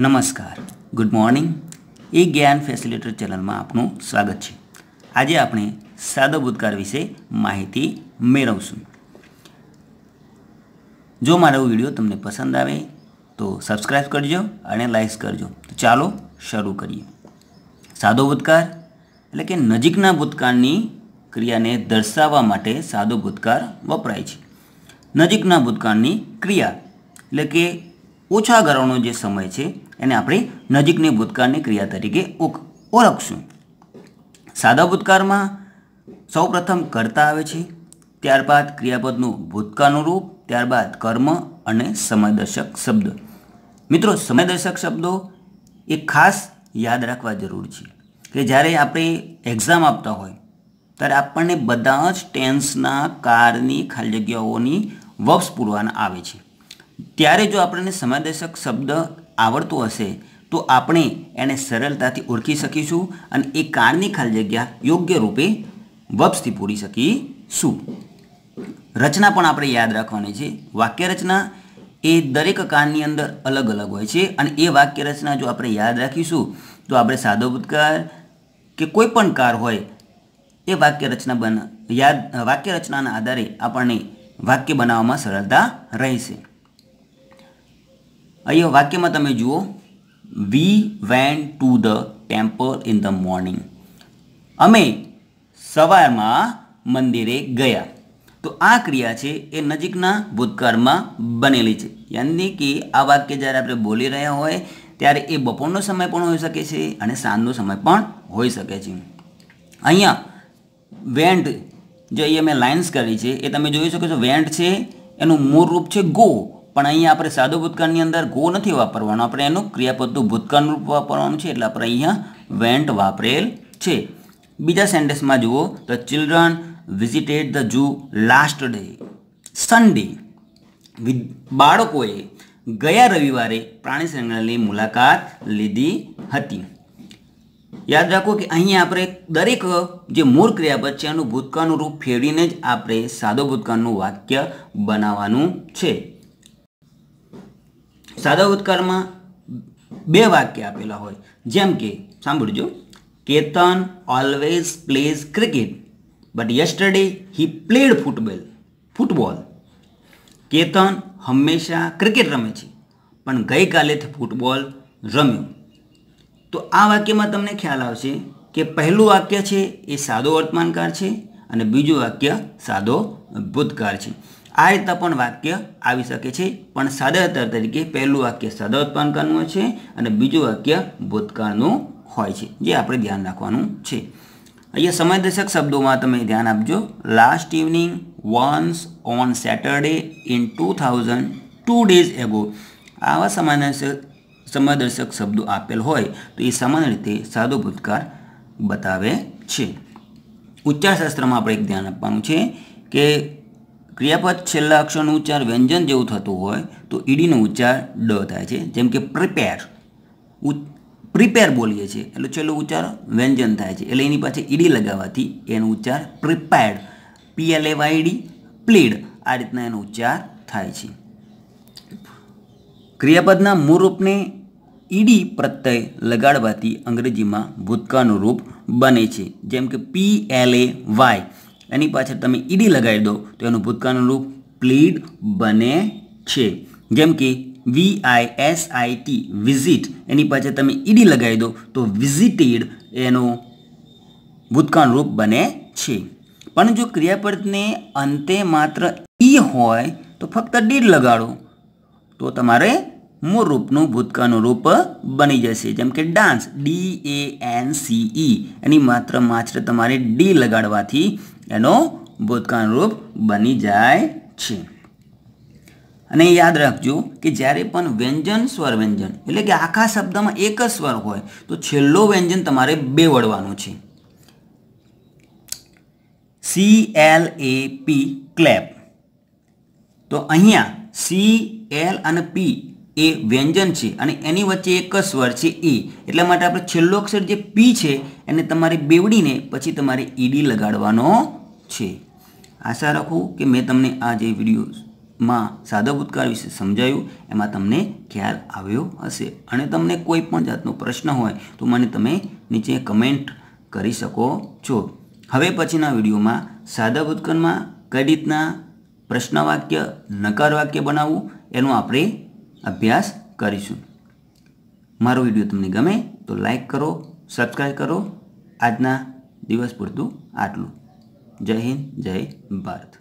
नमस्कार, good morning. ए ज्ञान facilitator channel में आपनु स्वागत है। आज आप सादो भूतकाळ विषे माहिती मेळवशुं। जो मारो वीडियो तमने पसंद आए तो सब्सक्राइब करजो और लाइक्स करजो। तो चालो शुरू करिए। सादो भूतकाळ एटले के नजीकना भूतकाळनी क्रियाने दर्शावा माटे सादो भूतकाळ वपराय छे। नजीकना भूतकाळनी क्रिया एटले के ओछा गाळानो जे समय छे एने आपणे नजीकनी भूतकाळनी क्रिया तरीके ओळखशुं। सादा भूतकाळमां सौप्रथम कर्ता आवे छे, त्यारबाद क्रियापदनुं भूतकाळनुं रूप, त्यारबाद कर्म अने समयदर्शक शब्द। मित्रों, समयदर्शक शब्दों ए खास याद राखवा जरूरी छे के ज्यारे आपणे एक्जाम आपता होय त्यारे आपणे बधा ज टेन्सना कारनी खाली जग्याओनी वर्ब्स पूरवाना आवे छे। त्यारे जो आपने समयदर्शक शब्द आवड़तो हशे तो आपणे एने सरलताथी ओळखी शकीशुं अने ए कारनी खाली जग्या योग्य रूपे वर्ब्सथी पूरी शकीशुं। रचना पण आपणे याद राखवानी छे। वाक्य रचना ए दरेक कारनी अंदर अलग अलग होय छे अने ए वाक्य रचना जो आपणे याद राखीशुं तो आपणे सादो भूतकाळ के कोईपण कार होय ए वाक्य रचना वाक्य रचनाना आधारे आपणे वाक्य बनाववामां सरलता रहेशे। अहीं वाक्य में तमे जुओ, we went to the temple in the morning. अमे सवार में मंदिरे गया। तो आ क्रिया है ए नजीकना भूतकाळ में बनेली है, यानी कि आ वाक्य ज्यारे आपणे बोली रह्या होय त्यारे ए बपोरनो समय पण होई शके छे अने सांजनो समय पण होई शके छे। अहींया वेंट जो अहीं अमे लाइन्स करी है ए तमे जोई शको छो। वेंट छे एनुं मूल रूप छे गो, पण अहींया आपणे सादो भूतकाळनी अंदर गो नथी वापरवानो, आपणे एनो क्रियापदनुं भूतकाळनुं रूप वापरवानुं छे, एटले आपणे अहींया वेंट वापरेल छे। बीजा सेन्टेन्समां जुओ, ध चिल्ड्रन विजिटेड ध जू लास्ट डे सन्डे। बाळकोए गया रविवारे प्राणी संग्रहालयनी मुलाकात लीधी हती। याद राखो कि अहींया आपणे दरेक जे मूळ क्रियापद छे एनुं भूतकाळनुं रूप फेरवीने ज आपणे सादो भूतकाळनुं वाक्य बनाववानुं छे। सादा भूतकाळ में बे वाक्य आपेला होय, जेम के सांभळजो, Ketan always plays cricket but yesterday he played football. Ketan हमेशा क्रिकेट रमे छे पण गई काले ते फूटबॉल रम्यो। तो आ वाक्य में तमने ख्याल आवशे के पहलू वाक्य छे ए सादो वर्तमानकाळ छे अने बीजो वाक्य सादो भूतकाळ छे। आ रीते पण वाक्य आवी शके छे, पण सादातर तरीके पहलू वाक्य सादा उत्पन्नकाळनुं छे अने बीजो वाक्य भूतकाळनुं होय छे, जे आपणे ध्यान राखवानुं छे। अहींया समयदर्शक शब्दोमां तमे ध्यान आपजो। Last evening once on Saturday in 2000 2 days एगो। आवा समयदर्शक शब्दो आपेल होय तो ए सामान्य रीते सादो भूतकाळ बतावे छे। उच्चारशास्त्रमां आपणे एक ध्यान आपवानुं छे के क्रियापद छेल्ला अक्षरनो उच्चार व्यंजन जेवुं थतो होय तो ईडीनो उच्चार ड थाय छे। जेम के प्रिपेर प्रिपेर बोलीए छीए एटले छेल्लो उच्चार व्यंजन थाय छे, एटले एनी पाछे ईडी लगाववाथी एनो उच्चार प्रिपेर्ड PLAYD प्लेड आ रीतना एनो उच्चार थाय छे। क्रियापदना मूळ रूपने ईडी प्रत्यय लगाडवाथी अंग्रेजीमां भूतकाळनुं रूप बने छे। जेम के PLAY एनी पाछळ तमे ईडी लगावी दो तो एनुं भूतकाळनुं रूप प्लीड बने छे। जेम के VISIT विजिट एनी पाछळ तमे ईडी लगावी दो तो विजिटेड एनुं भूतकाळनुं रूप बने छे। पण जो क्रियापदने अंते मात्र ई होय तो फक्त डीड लगाडो तो तमारे मूळ रूपनुं भूतकाळनुं रूप बनी जशे। जेम के डांस DANCE एनी मात्र तमारे डी लगाडवाथी एनो भूतकाळ रूप बनी जाय छे। अने याद राखजो कि ज्यारे पण व्यंजन स्वर व्यंजन एटले के आखा शब्दमां एक ज स्वर होय तो छेल्लो व्यंजन तमारे बे वडवानुं छे। CLAP clap. तो अहींया CL अने P ए व्यंजन छे अने एनी वच्चे एक ज स्वर छे ई, एटला माटे आपणे छेल्लो अक्षर जे P छे एने तमारे बेवडीने पछी तमारे ईडी लगाडवानो छे। आशा रखूँ कि मैं तमने आज ये वीडियो માં સાદો ભૂતકાળ વિશે સમજાયું એમાં તમને ખ્યાલ આવ્યો હશે અને તમને કોઈ પણ જાતનો પ્રશ્ન હોય તો મને તમે નીચે કમેન્ટ કરી શકો છો। હવે પછીના વિડીયોમાં સાદા ભૂતકાળમાં કઈ રીતના પ્રશ્ન વાક્ય નકાર વાક્ય બનાવવું એનો આપણે અભ્યાસ કરીશું। મારો વિડીયો તમને ગમે તો લાઈક કરો, સબસ્ક્રાઈબ કરો। આજના દિવસ પૂરતું આટલું। જય હિન્દ, જય ભારત।